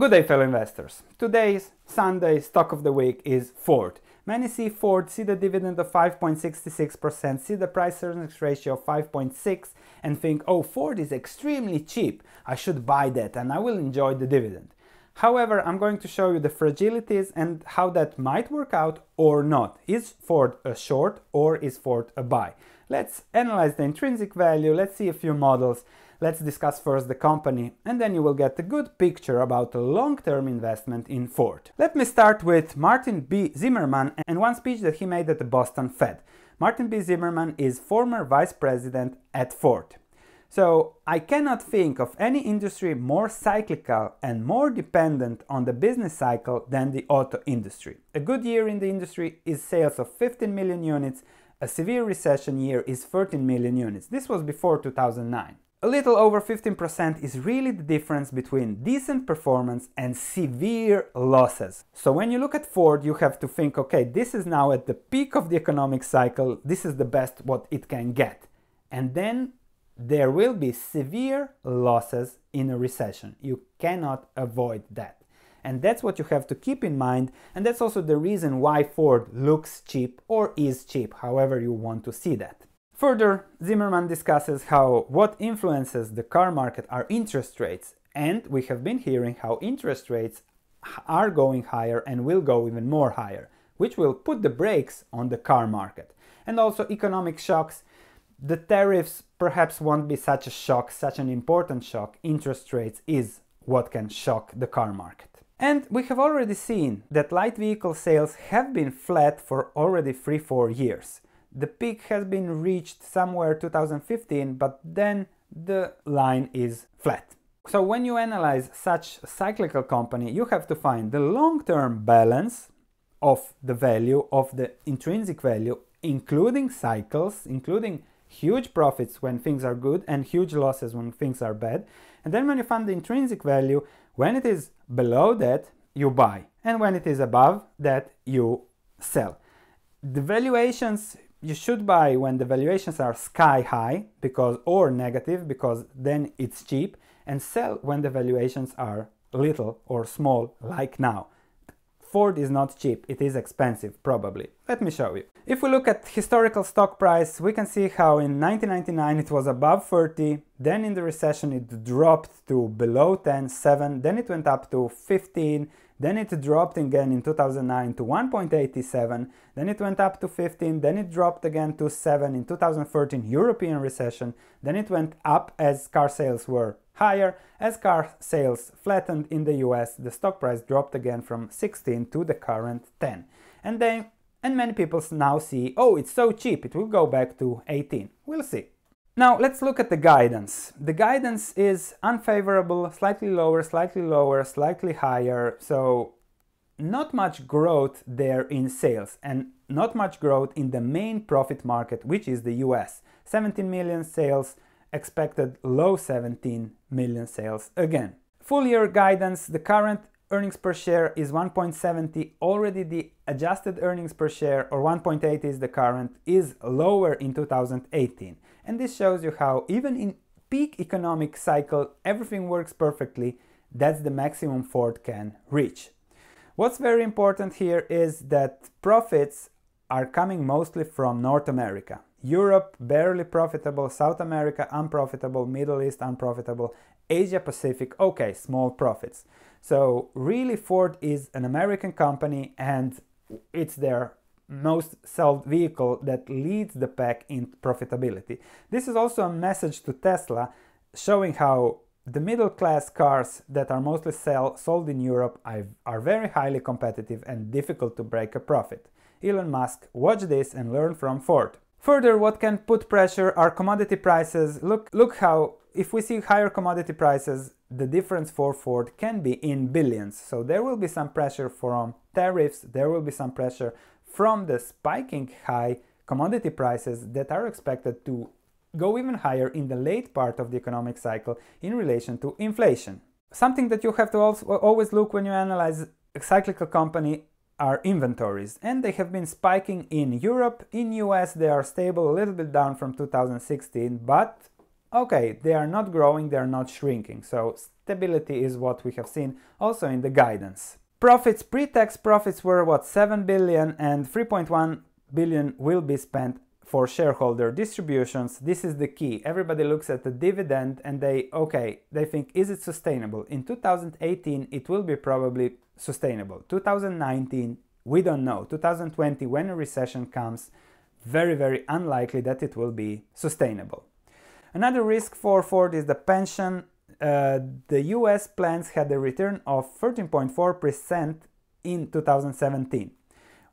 Good day, fellow investors. Today's Sunday stock of the week is Ford. Many see Ford, see the dividend of 5.66%, see the price-earnings ratio of 5.6 and think, oh, Ford is extremely cheap. I should buy that and I will enjoy the dividend. However, I'm going to show you the fragilities and how that might work out or not. Is Ford a short or is Ford a buy? Let's analyze the intrinsic value, let's see a few models, let's discuss first the company, and then you will get a good picture about a long-term investment in Ford. Let me start with Martin B. Zimmerman and one speech that he made at the Boston Fed. Martin B. Zimmerman is former vice president at Ford. So, I cannot think of any industry more cyclical and more dependent on the business cycle than the auto industry. A good year in the industry is sales of 15 million units, a severe recession year is 13 million units. This was before 2009. A little over 15% is really the difference between decent performance and severe losses. So when you look at Ford, you have to think, okay, this is now at the peak of the economic cycle, this is the best what it can get. And then there will be severe losses in a recession. You cannot avoid that. And that's what you have to keep in mind, and that's also the reason why Ford looks cheap or is cheap, however you want to see that. Further, Zimmerman discusses how what influences the car market are interest rates, and we have been hearing how interest rates are going higher and will go even more higher, which will put the brakes on the car market. And also economic shocks. The tariffs perhaps won't be such a shock, such an important shock. Interest rates is what can shock the car market. And we have already seen that light vehicle sales have been flat for already 3-4 years. The peak has been reached somewhere 2015, but then the line is flat. So when you analyze such a cyclical company, you have to find the long-term balance of the value, of the intrinsic value, including cycles, including huge profits when things are good and huge losses when things are bad. And then when you find the intrinsic value, when it is below that, you buy. And when it is above that, you sell. The valuations, you should buy when the valuations are sky high because or negative, because then it's cheap, and sell when the valuations are little or small, like now. Ford is not cheap, it is expensive, probably. Let me show you. If we look at historical stock price, we can see how in 1999 it was above 30, then in the recession it dropped to below 10, 7, then it went up to 15, then it dropped again in 2009 to 1.87, then it went up to 15, then it dropped again to 7 in 2013 European recession, then it went up as car sales were higher. As car sales flattened in the US, the stock price dropped again from 16 to the current 10. And many people now see, oh, it's so cheap, it will go back to 18. We'll see. Now let's look at the guidance. The guidance is unfavorable, slightly lower, slightly lower, slightly higher. So not much growth there in sales and not much growth in the main profit market, which is the US. 17 million sales, expected low 17 million sales again. Full year guidance, the current earnings per share is 1.70, already the adjusted earnings per share, or 1.80 is the current, is lower in 2018. And this shows you how even in peak economic cycle, everything works perfectly. That's the maximum Ford can reach. What's very important here is that profits are coming mostly from North America. Europe barely profitable, South America unprofitable, Middle East unprofitable, Asia Pacific, okay, small profits. So really Ford is an American company and it's their most sold vehicle that leads the pack in profitability. This is also a message to Tesla showing how the middle class cars that are mostly sold in Europe are very highly competitive and difficult to break a profit. Elon Musk, watch this and learn from Ford. Further, what can put pressure are commodity prices. Look how, if we see higher commodity prices, the difference for Ford can be in billions. So there will be some pressure from tariffs, there will be some pressure from the spiking high commodity prices that are expected to go even higher in the late part of the economic cycle in relation to inflation. Something that you have to also always look when you analyze a cyclical company are inventories, and they have been spiking in Europe. In US they are stable, a little bit down from 2016, but Okay, they are not growing, they are not shrinking, so stability is what we have seen also in the guidance. Profits, pre-tax profits were what, 7 billion, and 3.1 billion will be spent for shareholder distributions. This is the key. Everybody looks at the dividend and they think, is it sustainable? In 2018 it will be probably sustainable. 2019 we don't know. 2020, when a recession comes, very, very unlikely that it will be sustainable. Another risk for Ford is the pension. The US plans had a return of 13.4% in 2017.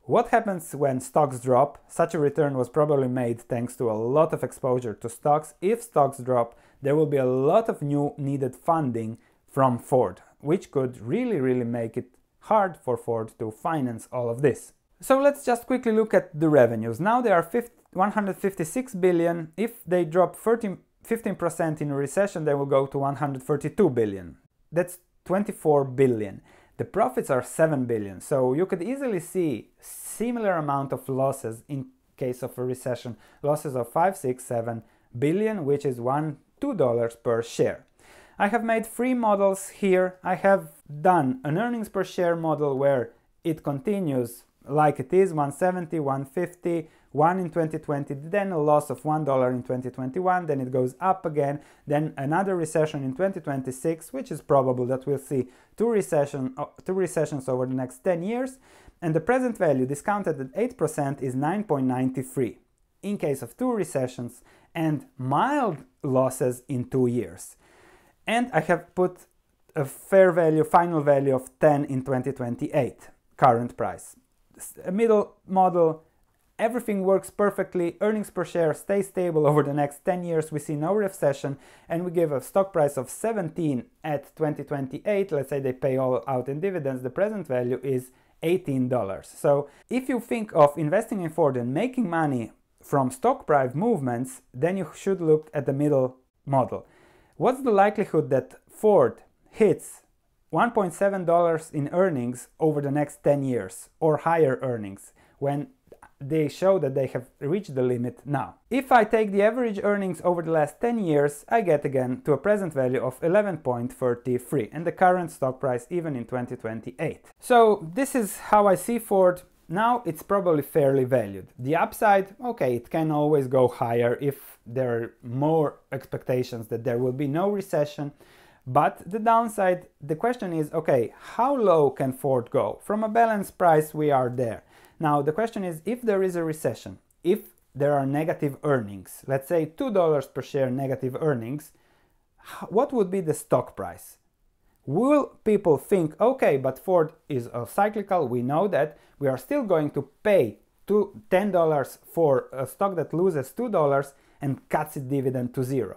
What happens when stocks drop? Such a return was probably made thanks to a lot of exposure to stocks. If stocks drop, there will be a lot of new needed funding from Ford, which could really make it hard for Ford to finance all of this. So let's just quickly look at the revenues. Now they are 156 billion. If they drop 15% in a recession, they will go to 132 billion. That's 24 billion. The profits are 7 billion. So you could easily see similar amount of losses in case of a recession. Losses of 5, 6, 7 billion, which is $2 per share. I have made three models here. I have done an earnings per share model where it continues like it is, 170, 150, 1 in 2020, then a loss of $1 in 2021, then it goes up again, then another recession in 2026, which is probable that we'll see two recessions over the next 10 years, and the present value discounted at 8% is 9.93 in case of two recessions and mild losses in 2 years. And I have put a fair value, final value of 10 in 2028, current price. A middle model, everything works perfectly, earnings per share stay stable over the next 10 years, we see no recession, and we give a stock price of 17 at 2028, let's say they pay all out in dividends, the present value is $18. So if you think of investing in Ford and making money from stock price movements, then you should look at the middle model. What's the likelihood that Ford hits $1.7 in earnings over the next 10 years or higher earnings when they show that they have reached the limit now? If I take the average earnings over the last 10 years, I get again to a present value of 11.33 and the current stock price even in 2028. So this is how I see Ford. Now it's probably fairly valued. The upside, okay, it can always go higher if there are more expectations that there will be no recession. But the downside, the question is, okay, how low can Ford go? From a balanced price, we are there. Now, the question is, if there is a recession, if there are negative earnings, let's say $2 per share negative earnings, what would be the stock price? Will people think, okay, but Ford is cyclical, we know that, we are still going to pay $10 for a stock that loses $2 and cuts its dividend to zero?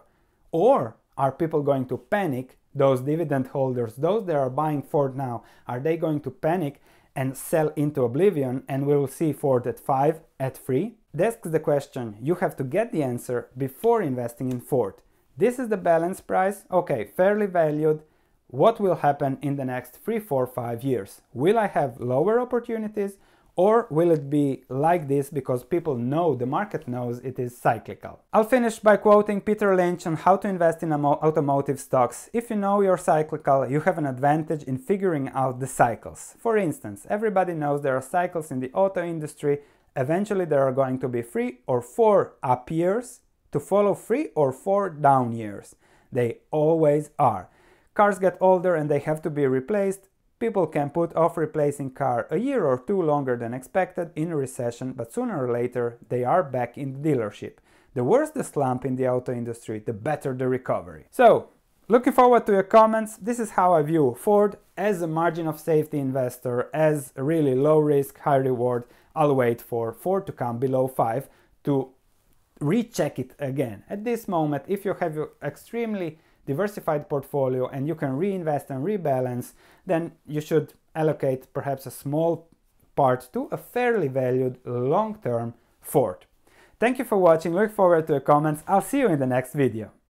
Or are people going to panic? Those dividend holders, those that are buying Ford now, are they going to panic and sell into oblivion and we will see Ford at 5, at 3? That's the question. You have to get the answer before investing in Ford. This is the balance price, okay, fairly valued. What will happen in the next 3, 4, 5 years? Will I have lower opportunities or will it be like this because people know, the market knows it is cyclical? I'll finish by quoting Peter Lynch on how to invest in automotive stocks. If you know you're cyclical, you have an advantage in figuring out the cycles. For instance, everybody knows there are cycles in the auto industry. Eventually there are going to be 3 or 4 up years to follow 3 or 4 down years. They always are. Cars get older and they have to be replaced. People can put off replacing car a year or two longer than expected in a recession, but sooner or later they are back in the dealership. The worse the slump in the auto industry, the better the recovery. So, looking forward to your comments. This is how I view Ford as a margin of safety investor, as a really low risk, high reward. I'll wait for Ford to come below 5 to recheck it again. At this moment, if you have your extremely diversified portfolio and you can reinvest and rebalance, then you should allocate perhaps a small part to a fairly valued long-term Ford. Thank you for watching, look forward to your comments, I'll see you in the next video.